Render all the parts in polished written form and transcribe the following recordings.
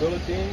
Philippines,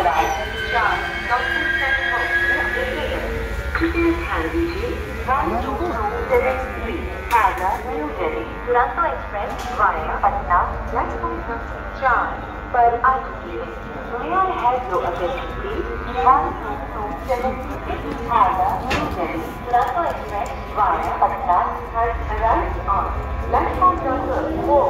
Toronto Express via Patna platform number 4 पर आ चुकी है। May I have your attention please? 12276 New Delhi Toronto Express via Patna has arrived on platform number 4.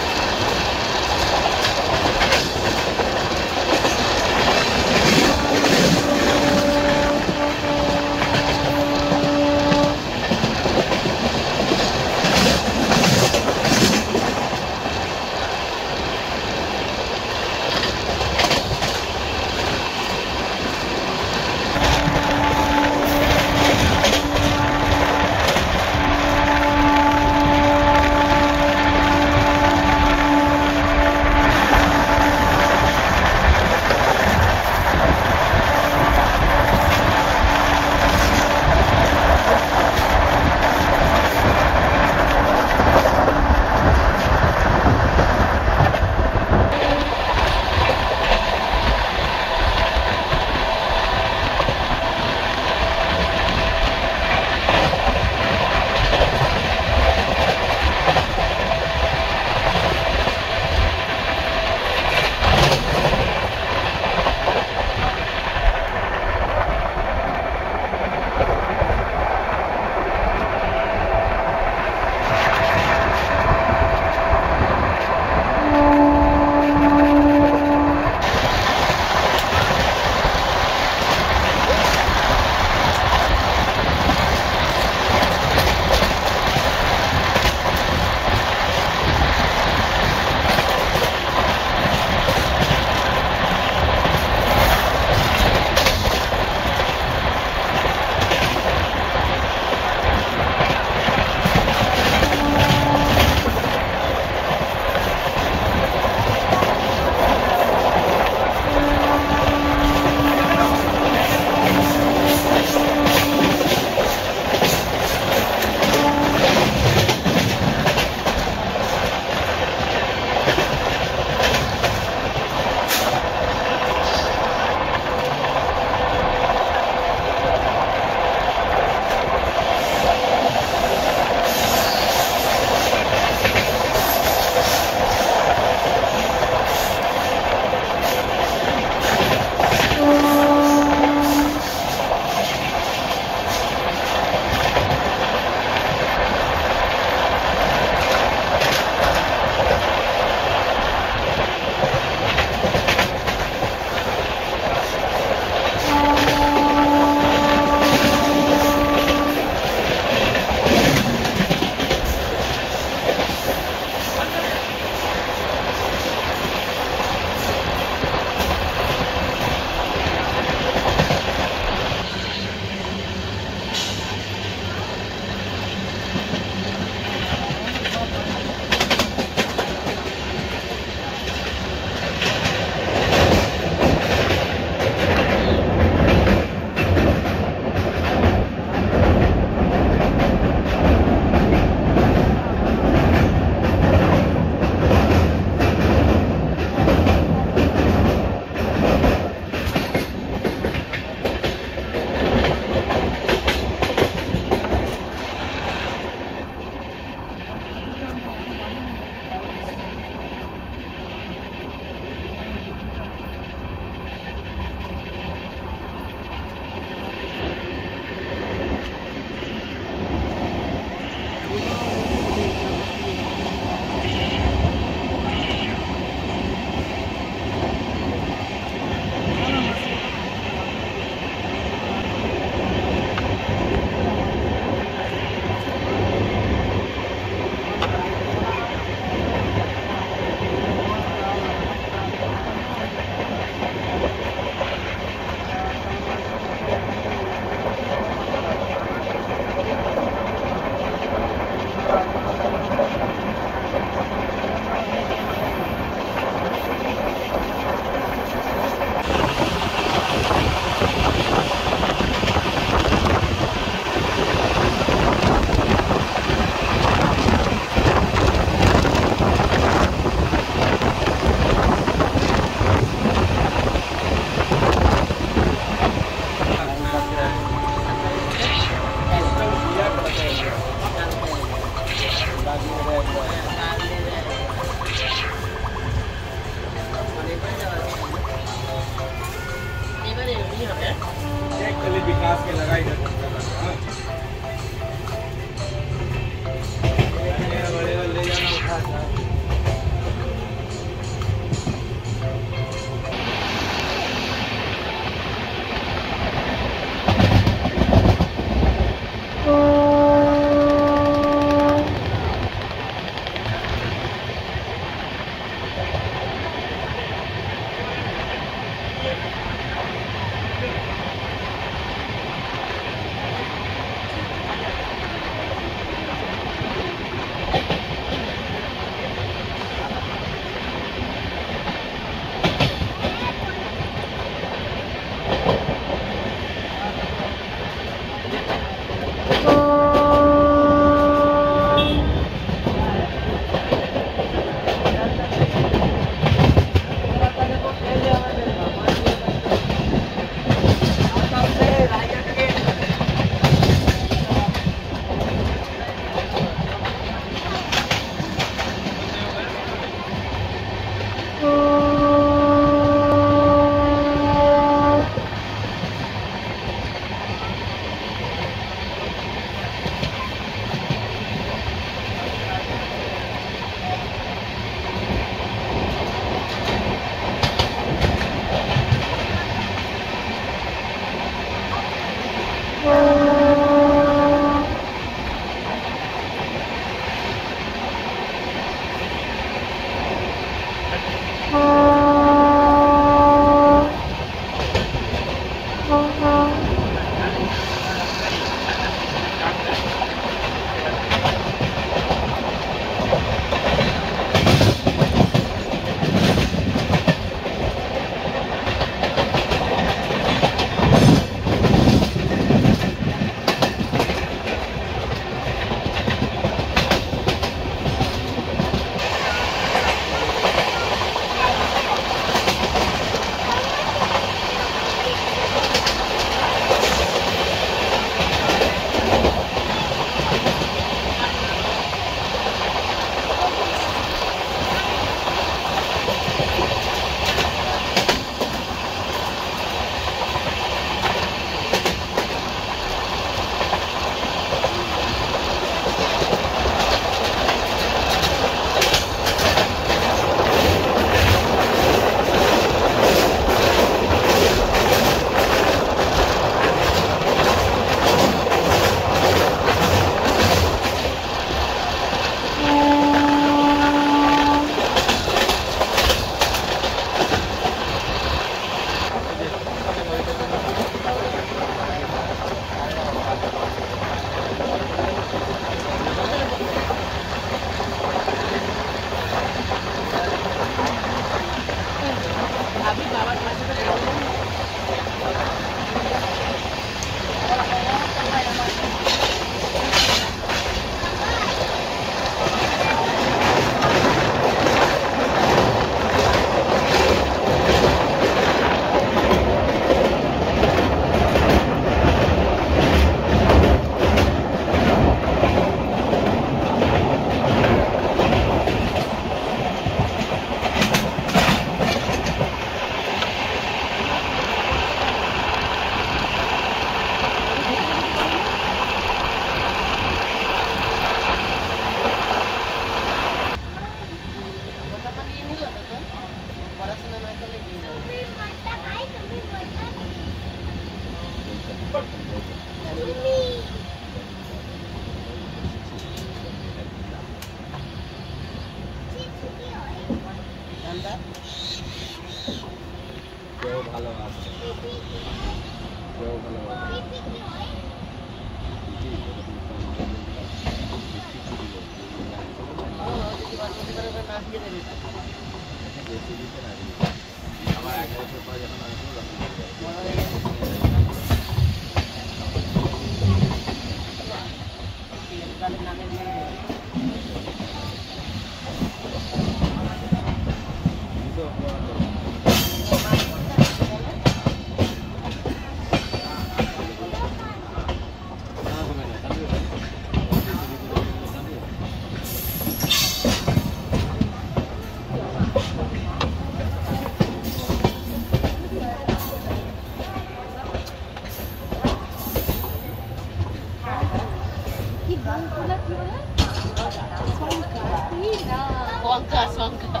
Songka.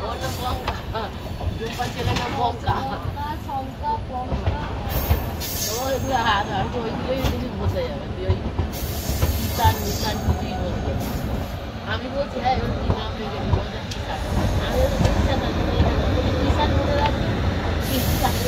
Bola Songka. Jumpa sila ng Songka. Songka. So, lahat. So, hindi mo saya. Itan hindi mo. Kami po siya yung tinapay ng mga itan. Ano yung itan na tinapay? Itan mo na lang. Itan.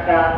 Amen.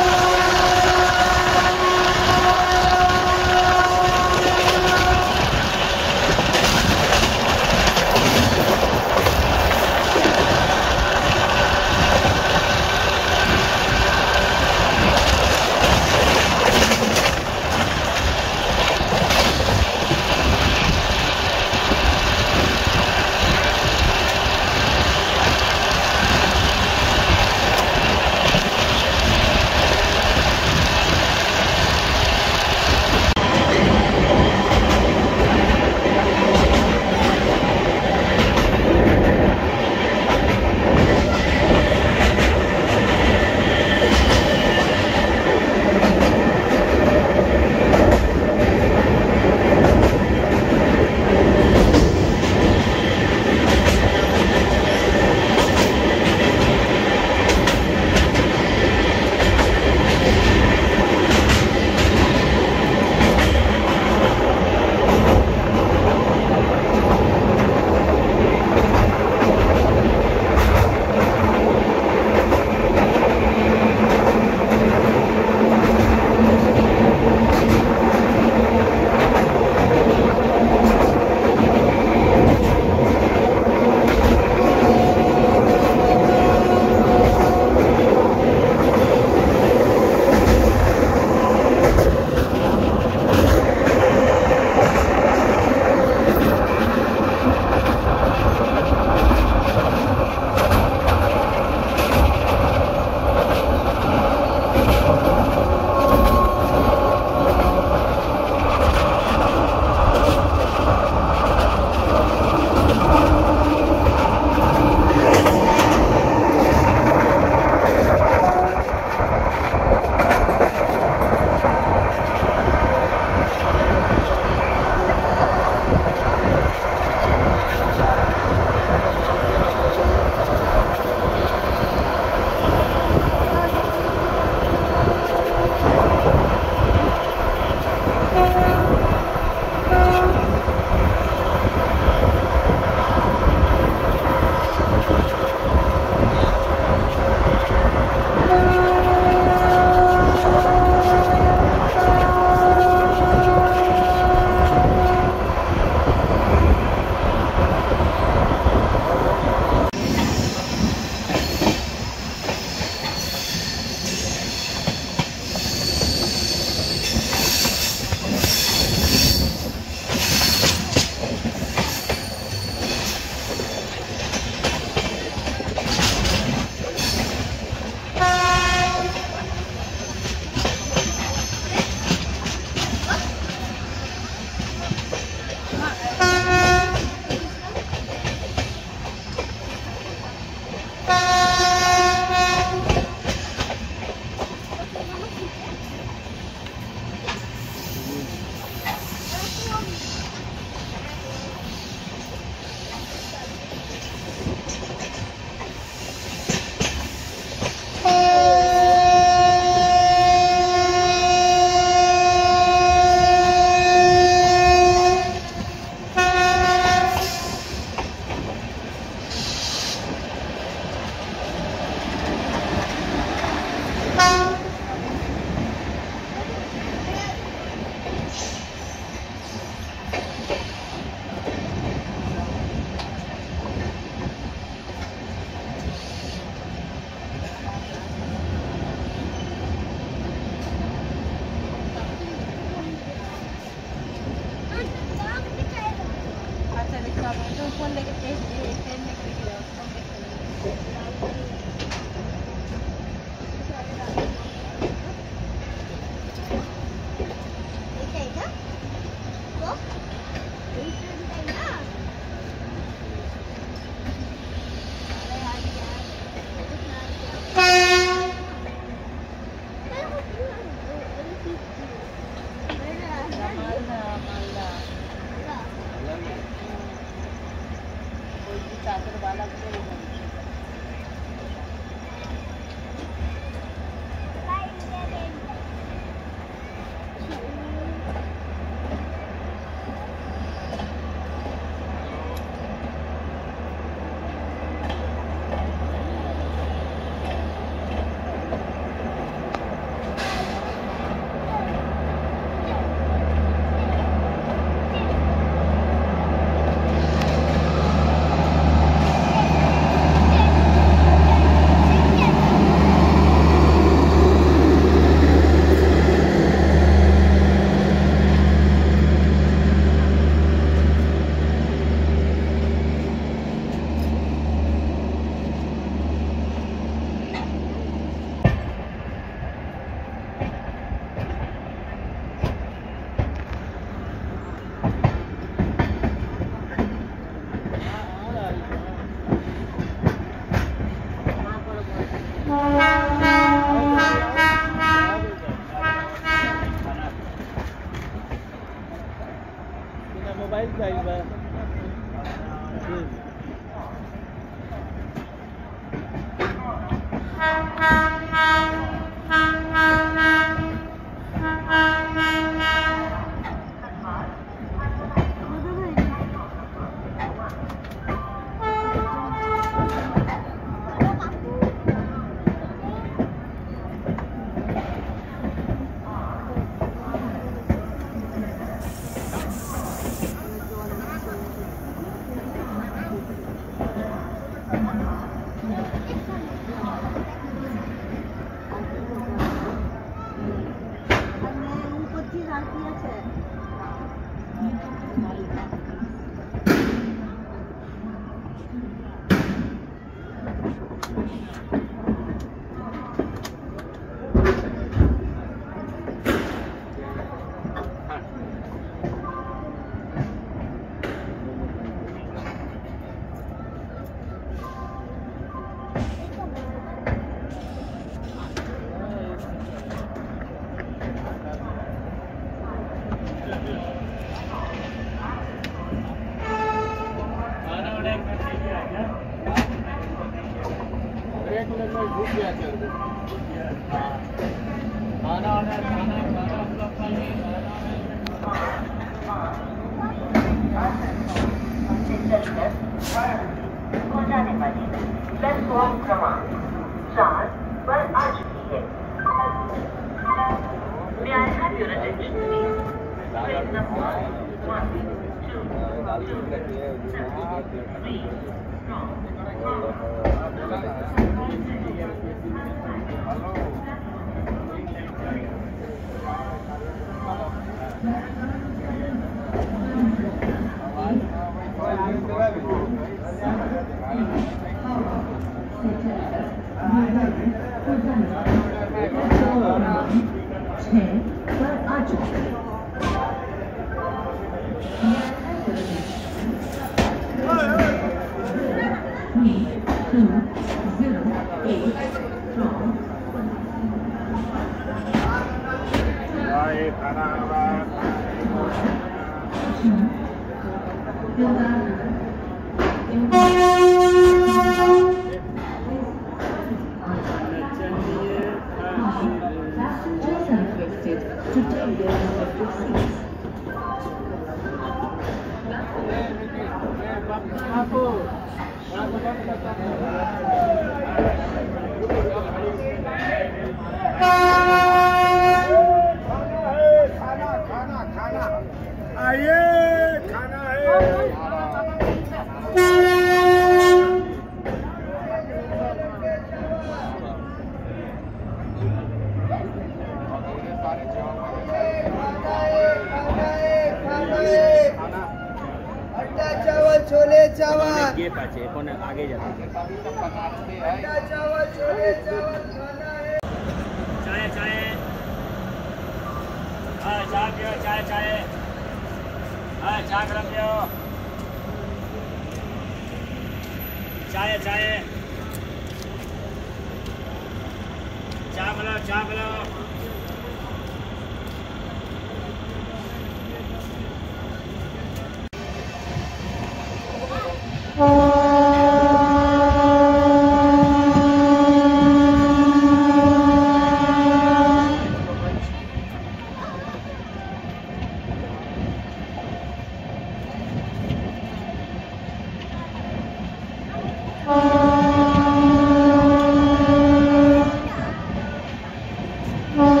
Chole चाय